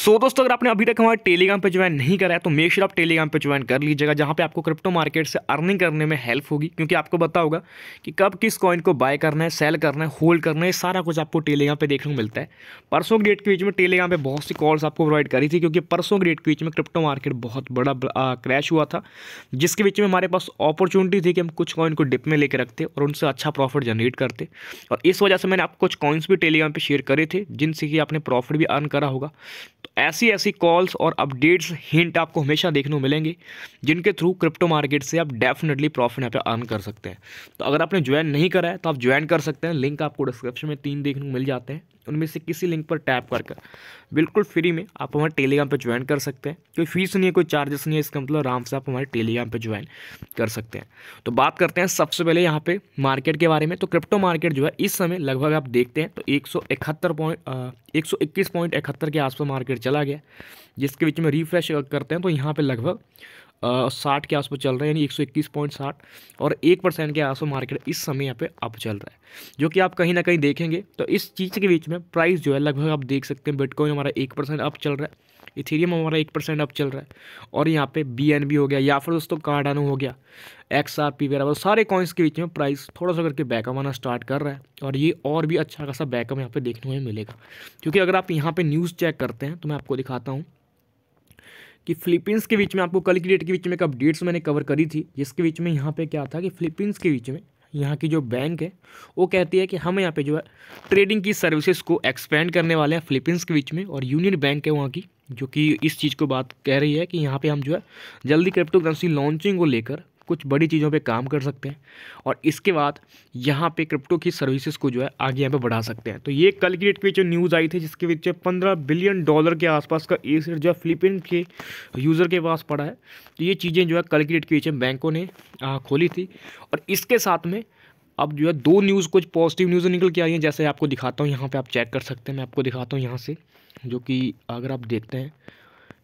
सो दोस्तों अगर आपने अभी तक हमारे टेलीग्राम पे ज्वाइन नहीं करा है तो मेक श्योर आप टेलीग्राम पे ज्वाइन कर लीजिएगा, जहाँ पे आपको क्रिप्टो मार्केट से अर्निंग करने में हेल्प होगी, क्योंकि आपको पता होगा कि कब किस कॉइन को बाय करना है, सेल करना है, होल्ड करना है, सारा कुछ आपको टेलीग्राम पे देखने को मिलता है। परसों के डेट के बीच में टेलीग्राम पर बहुत सी कॉल्स आपको प्रोवाइड करी थी, क्योंकि परसों के डेट के बीच में क्रिप्टो मार्केट बहुत बड़ा क्रैश हुआ था, जिसके बीच में हमारे पास अपॉर्चुनिटी थी कि हम कुछ कॉइन को डिप में लेकर रखते और उनसे अच्छा प्रॉफिट जनरेट करते। और इस वजह से मैंने आपको कुछ कॉइन्स भी टेलीग्राम पर शेयर करे थे जिनसे कि आपने प्रॉफिट भी अर्न करा होगा। तो ऐसी ऐसी कॉल्स और अपडेट्स हिंट आपको हमेशा देखने को मिलेंगे, जिनके थ्रू क्रिप्टो मार्केट से आप डेफिनेटली प्रॉफिट यहाँ पे अर्न कर सकते हैं। तो अगर आपने ज्वाइन नहीं करा है तो आप ज्वाइन कर सकते हैं। लिंक आपको डिस्क्रिप्शन में 3 देखने को मिल जाते हैं, उनमें से किसी लिंक पर टैप करके बिल्कुल फ्री में आप हमारे टेलीग्राम पर ज्वाइन कर सकते हैं। कोई फीस नहीं है, कोई चार्जेस नहीं है, इसका मतलब आराम से आप हमारे टेलीग्राम पर ज्वाइन कर सकते हैं। तो बात करते हैं सबसे पहले यहाँ पे मार्केट के बारे में। तो क्रिप्टो मार्केट जो है इस समय लगभग आप देखते हैं तो 121.71 के आसपास मार्केट चला गया, जिसके बीच में रिफ्रेश करते हैं तो यहाँ पर लगभग 60 के आसपास चल रहा है, यानी 121.60 और 1% के आसपास मार्केट इस समय यहाँ पे अप चल रहा है, जो कि आप कहीं ना कहीं देखेंगे तो इस चीज़ के बीच में प्राइस जो है लगभग आप देख सकते हैं। बिटकॉइन हमारा 1% अप चल रहा है, इथेरियम हमारा 1% अप चल रहा है, और यहाँ पे BNB हो गया या फिर दोस्तों कार्डानो हो गया, XRP वगैरह सारे कॉइन्स के बीच में प्राइस थोड़ा सा करके बैकअप आना स्टार्ट कर रहा है, और ये और भी अच्छा खासा बैकअप यहाँ पर देखने को मिलेगा। क्योंकि अगर आप यहाँ पर न्यूज़ चेक करते हैं तो मैं आपको दिखाता हूँ कि फिलीपींस के बीच में आपको कल की डेट के बीच में एक अपडेट्स मैंने कवर करी थी, जिसके बीच में यहाँ पे क्या था कि फिलीपींस के बीच में यहाँ की जो बैंक है वो कहती है कि हम यहाँ पे जो है ट्रेडिंग की सर्विसेज को एक्सपेंड करने वाले हैं फिलीपींस के बीच में। और यूनियन बैंक है वहाँ की, जो कि इस चीज़ को बात कह रही है कि यहाँ पर हम जो है जल्दी क्रिप्टो करेंसी लॉन्चिंग को लेकर कुछ बड़ी चीज़ों पे काम कर सकते हैं, और इसके बाद यहाँ पे क्रिप्टो की सर्विसेज को जो है आगे यहाँ पे बढ़ा सकते हैं। तो ये कल की डेट के बीच न्यूज़ आई थी, जिसके बीच $15 बिलियन के आसपास का एसेट जो है फिलीपीन के यूज़र के पास पड़ा है। तो ये चीज़ें जो है कल की डेट के बीच बैंकों ने खोली थी, और इसके साथ में अब जो है दो न्यूज़ कुछ पॉजिटिव न्यूज़ निकल के आई हैं, जैसे आपको दिखाता हूँ। यहाँ पर आप चेक कर सकते हैं, मैं आपको दिखाता हूँ यहाँ से, जो कि अगर आप देखते हैं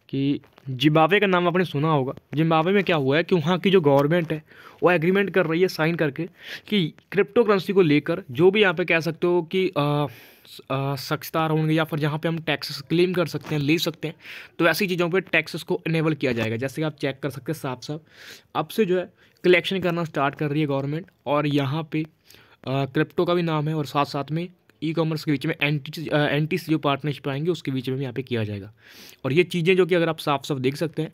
कि जिम्बाब्वे का नाम आपने सुना होगा। जिम्बाब्वे में क्या हुआ है कि वहाँ की जो गवर्नमेंट है वो एग्रीमेंट कर रही है साइन करके कि क्रिप्टो करेंसी को लेकर जो भी यहाँ पे कह सकते हो कि सख्तार होंगे या फिर जहाँ पे हम टैक्सेस क्लेम कर सकते हैं, ले सकते हैं, तो ऐसी चीज़ों पे टैक्सेस को इनेबल किया जाएगा। जैसे कि आप चेक कर सकते हैं साफ साफ, अब से जो है कलेक्शन करना स्टार्ट कर रही है गवर्नमेंट, और यहाँ पर क्रिप्टो का भी नाम है, और साथ साथ में ई-कॉमर्स के बीच में एंटी जो पार्टनरशिप आएंगे उसके बीच में भी यहाँ पे किया जाएगा। और ये चीज़ें जो कि अगर आप साफ साफ देख सकते हैं,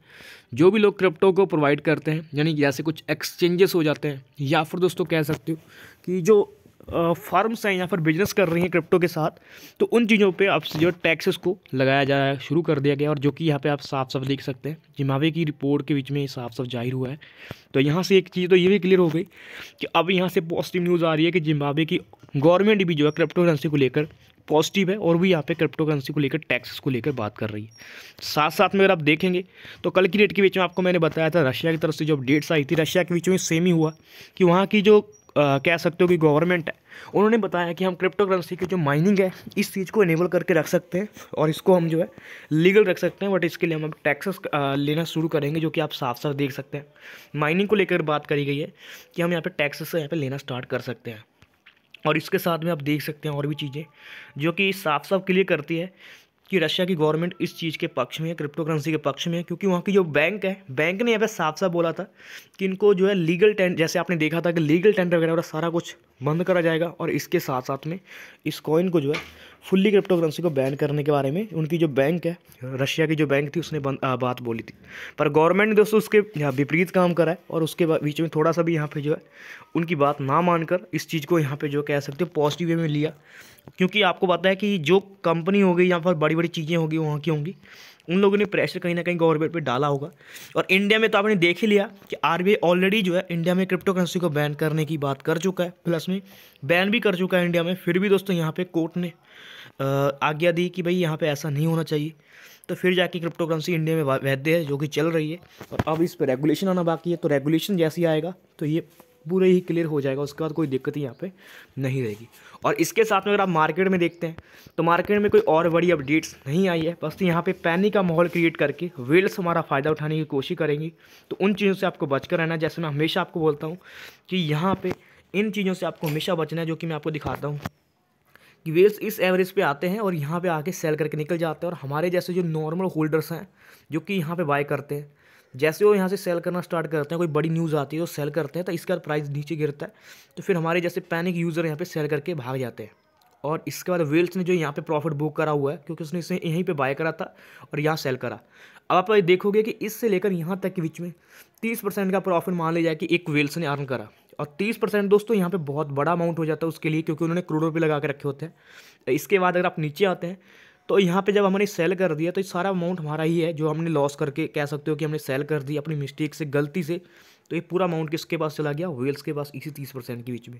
जो भी लोग क्रिप्टो को प्रोवाइड करते हैं, यानी जैसे कुछ एक्सचेंजेस हो जाते हैं, या फिर दोस्तों कह सकते हो कि जो फर्म्स हैं या फिर बिजनेस कर रही हैं क्रिप्टो के साथ, तो उन चीज़ों पे अब जो टैक्सेस को लगाया जाए शुरू कर दिया गया, और जो कि यहाँ पे आप साफ साफ देख सकते हैं जिम्बाब्वे की रिपोर्ट के बीच में साफ साफ जाहिर हुआ है। तो यहाँ से एक चीज़ तो ये भी क्लियर हो गई कि अब यहाँ से पॉजिटिव न्यूज़ आ रही है कि जिम्बाब्वे की गवर्नमेंट भी जो है क्रिप्टो करेंसी को लेकर पॉजिटिव है, और भी यहाँ पे क्रिप्टो करेंसी को लेकर टैक्सेस को लेकर बात कर रही है। साथ साथ में अगर आप देखेंगे तो कल की डेट के बीच में आपको मैंने बताया था रशिया की तरफ से जो अपडेट्स आई थी, रशिया के बीच में सेम ही हुआ कि वहाँ की जो कह सकते हो कि गवर्नमेंट है, उन्होंने बताया कि हम क्रिप्टो करेंसी की जो माइनिंग है इस चीज़ को इनेबल करके रख सकते हैं, और इसको हम जो है लीगल रख सकते हैं, बट इसके लिए हम अब टैक्सेस लेना शुरू करेंगे, जो कि आप साफ साफ देख सकते हैं। माइनिंग को लेकर बात करी गई है कि हम यहाँ पे टैक्सेस यहाँ पे लेना स्टार्ट कर सकते हैं, और इसके साथ में आप देख सकते हैं और भी चीज़ें जो कि साफ साफ क्लियर करती है कि रशिया की गवर्नमेंट इस चीज़ के पक्ष में है, क्रिप्टो करेंसी के पक्ष में है, क्योंकि वहाँ की जो बैंक है, बैंक ने यहाँ पे साफ साफ बोला था कि इनको जो है लीगल टेंडर, जैसे आपने देखा था कि लीगल टेंडर वगैरह सारा कुछ बंद करा जाएगा, और इसके साथ साथ में इस कॉइन को जो है फुल्ली क्रिप्टो करेंसी को बैन करने के बारे में उनकी जो बैंक है, रशिया की जो बैंक थी, उसने बात बोली थी। पर गवर्नमेंट ने दोस्तों उसके विपरीत काम करा है, और उसके बीच में थोड़ा सा भी यहाँ पे जो है उनकी बात ना मानकर इस चीज़ को यहाँ पे जो कह सकते हो पॉजिटिव वे में लिया, क्योंकि आपको पता है कि जो कंपनी होगी या फिर बड़ी बड़ी चीज़ें होगी वहाँ की होंगी, उन लोगों ने प्रेशर कहीं ना कहीं गवर्नमेंट पे डाला होगा। और इंडिया में तो आपने देख ही लिया कि RBI ऑलरेडी जो है इंडिया में क्रिप्टो करेंसी को बैन करने की बात कर चुका है, प्लस में बैन भी कर चुका है इंडिया में, फिर भी दोस्तों यहाँ पे कोर्ट ने आज्ञा दी कि भाई यहाँ पे ऐसा नहीं होना चाहिए, तो फिर जाके क्रिप्टो करेंसी इंडिया में वैध है, जो कि चल रही है। और अब इस पर रेगुलेशन आना बाकी है, तो रेगुलेशन जैसे ही आएगा तो ये पूरे ही क्लियर हो जाएगा, उसके बाद कोई दिक्कत ही यहाँ पे नहीं रहेगी। और इसके साथ में अगर आप मार्केट में देखते हैं तो मार्केट में कोई और बड़ी अपडेट्स नहीं आई है, बस तो यहाँ पे पैनिक का माहौल क्रिएट करके वेल्स हमारा फ़ायदा उठाने की कोशिश करेंगी, तो उन चीज़ों से आपको बचकर रहना। जैसे मैं हमेशा आपको बोलता हूँ कि यहाँ पर इन चीज़ों से आपको हमेशा बचना है, जो कि मैं आपको दिखाता हूँ कि वेल्स इस एवरेज पे आते हैं और यहाँ पे आके सेल करके निकल जाते हैं, और हमारे जैसे जो नॉर्मल होल्डर्स हैं जो कि यहाँ पे बाय करते हैं, जैसे वो यहाँ से सेल करना स्टार्ट करते हैं, कोई बड़ी न्यूज़ आती है वो सेल करते हैं, तो इसके बाद प्राइस नीचे गिरता है, तो फिर हमारे जैसे पैनिक यूज़र यहाँ पे सेल करके भाग जाते हैं। और इसके बाद वेल्स ने जो यहाँ पे प्रॉफिट बुक करा हुआ है, क्योंकि उसने इसे यहीं पे बाय करा था और यहाँ सेल करा। अब आप देखोगे कि इससे लेकर यहाँ तक के बीच में 30% का प्रॉफिट मान लिया जाए कि एक वेल्स ने अर्न करा, और 30% दोस्तों यहाँ पे बहुत बड़ा अमाउंट हो जाता है उसके लिए, क्योंकि उन्होंने करोड़ों रुपये लगा के रखे होते हैं। इसके बाद अगर आप नीचे आते हैं तो यहाँ पे जब हमने सेल कर दिया तो ये सारा अमाउंट हमारा ही है जो हमने लॉस करके, कह सकते हो कि हमने सेल कर दी अपनी मिस्टेक से, गलती से, तो ये पूरा अमाउंट किसके पास चला गया? वेल्स के पास, इसी 30% के बीच में।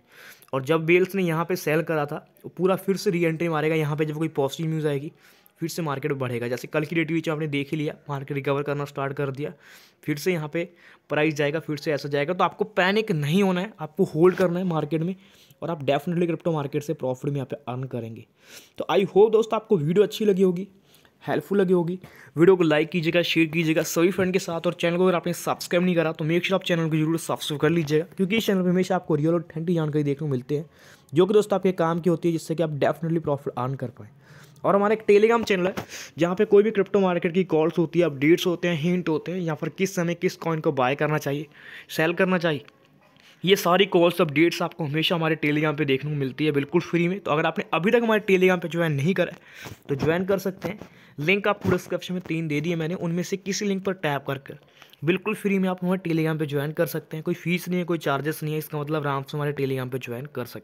और जब वेल्स ने यहाँ पे सेल करा था तो पूरा फिर से री एंट्री मारेगा यहाँ पे, जब कोई पॉजिटिव न्यूज़ आएगी फिर से मार्केट बढ़ेगा। जैसे कल की डेट बीच आपने देख ही लिया, मार्केट रिकवर करना स्टार्ट कर दिया, फिर से यहाँ पे प्राइस जाएगा, फिर से ऐसा जाएगा। तो आपको पैनिक नहीं होना है, आपको होल्ड करना है मार्केट में, और आप डेफिनेटली क्रिप्टो मार्केट से प्रॉफिट में यहाँ पे अर्न करेंगे। तो आई होप दोस्तों आपको वीडियो अच्छी लगी होगी, हेल्पफुल लगी होगी। वीडियो को लाइक कीजिएगा, शेयर कीजिएगा सभी फ्रेंड के साथ, और चैनल को अगर आपने सब्सक्राइब नहीं करा तो मेक श्योर आप चैनल को जरूर सब्सक्राइब कर लीजिएगा, क्योंकि इस चैनल पर हमेशा आपको रियल और ऑथेंटिक जानकारी देखने को मिलती है, जो कि दोस्तों आपके काम की होती है, जिससे कि आप डेफिनेटली प्रॉफिट अर्न कर पाएँ। और हमारा एक टेलीग्राम चैनल है जहाँ पे कोई भी क्रिप्टो मार्केट की कॉल्स होती है, अपडेट्स होते हैं, हिंट होते हैं, यहाँ पर किस समय किस कॉइन को बाय करना चाहिए, सेल करना चाहिए, ये सारी कॉल्स अपडेट्स आपको हमेशा हमारे टेलीग्राम पे देखने को मिलती है बिल्कुल फ्री में। तो अगर आपने अभी तक हमारे टेलीग्राम पे ज्वाइन नहीं करा है तो ज्वाइन कर सकते हैं। लिंक आपको डिस्क्रिप्शन में 3 दे दिए मैंने, उनमें से किसी लिंक पर टैप करके बिल्कुल फ्री में आप हमारे टेलीग्राम पे ज्वाइन कर सकते हैं। कोई फीस नहीं है, कोई चार्जेस नहीं है, इसका मतलब आराम से हमारे टेलीग्राम पर ज्वाइन कर सकते हैं।